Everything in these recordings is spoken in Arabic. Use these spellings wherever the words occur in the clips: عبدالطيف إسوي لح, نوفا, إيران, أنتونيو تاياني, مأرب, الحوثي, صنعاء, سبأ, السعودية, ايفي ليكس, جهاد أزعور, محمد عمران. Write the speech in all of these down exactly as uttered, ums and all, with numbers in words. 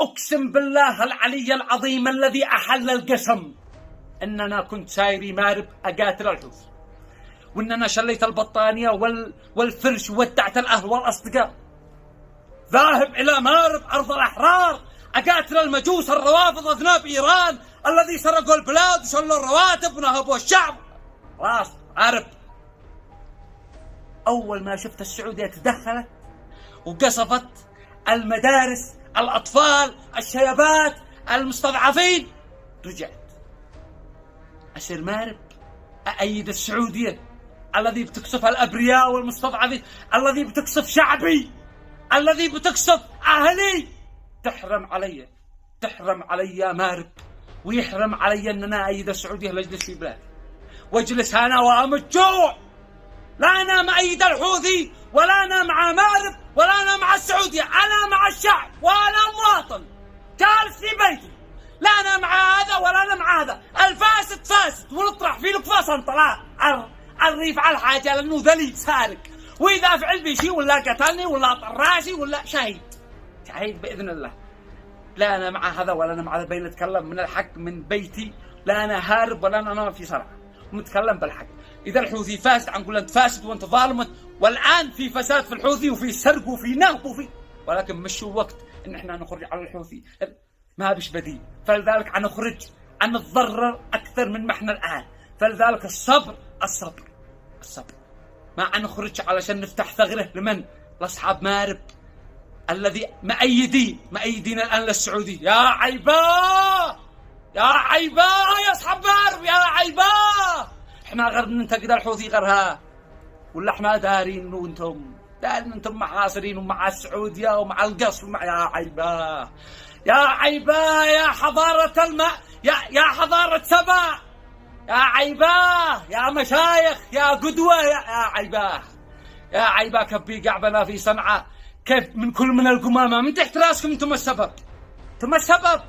أقسم بالله العلي العظيم الذي أحل القسم أننا كنت سايري مأرب أقاتل الحوث، وأن أنا شليت البطانية وال... والفرش وودعت الأهل والأصدقاء، ذاهب إلى مأرب أرض الأحرار أقاتل المجوس الروافض أذناب إيران الذي سرقوا البلاد وشلوا الرواتب ونهبوا الشعب. خلاص عرب. أول ما شفت السعودية تدخلت وقصفت المدارس، الأطفال، الشيبات، المستضعفين، رجعت أسير مأرب أأيد السعودية الذي بتقصف الأبرياء والمستضعفين، الذي بتقصف شعبي، الذي بتقصف أهلي. تحرم علي، تحرم علي مأرب، ويحرم علي أن أنا أأيد السعودية لأجلس في بلادي واجلس أنا وأموت جوع. لا أنا مع أيد الحوثي، ولا أنا مع مأرب، ولا أنا مع السعودية، أنا مع الشعب، وأنا مواطن جالس في بيتي. لا أنا مع هذا ولا أنا مع هذا، الفاسد فاسد ونطرح فيه القفاص انطلاق، الريف على الحاجة لأنه ذليل سارق، وإذا فعل بي شيء ولا قتلني ولا طراشي ولا شهيد، شهيد بإذن الله. لا أنا مع هذا ولا أنا مع هذا، بين نتكلم من الحق من بيتي، لا أنا هارب ولا أنا ما في صراع، ونتكلم بالحق. إذا الحوثي فاسد عنقول أنت فاسد وأنت ظالم، والآن في فساد في الحوثي وفي سرق وفي نهب وفي، ولكن مش وقت إن إحنا نخرج على الحوثي، ما بش بديل، فلذلك حنخرج حنتضرر أكثر من ما إحنا الآن، فلذلك الصبر الصبر الصبر، ما حنخرج علشان نفتح ثغره لمن؟ لأصحاب مأرب الذي مأيدين مأيدين الآن للسعودي. يا عيباه يا عيباه يا أصحاب مأرب يا عيباه، إحنا غير ننتقد الحوثي غيرها، ولا إحنا دارين وأنتم دارين أنتم محاصرين ومع السعودية ومع القصف ومع، يا عيباه يا عيباه يا حضارة الماء يا يا حضارة سبأ، يا عيباه يا مشايخ يا قدوة، يا يا عيباه يا عيباه. كبي قعبنا في صنعاء كيف من كل من القمامة من تحت راسكم، أنتم السبب، أنتم السبب،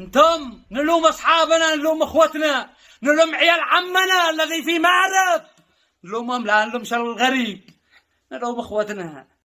أنتم. نلوم أصحابنا، نلوم أخوتنا، نلوم عيال عمنا الذي في مأرب، نلومهم لا نلوم شر الغريب، نلوم أخوتنا.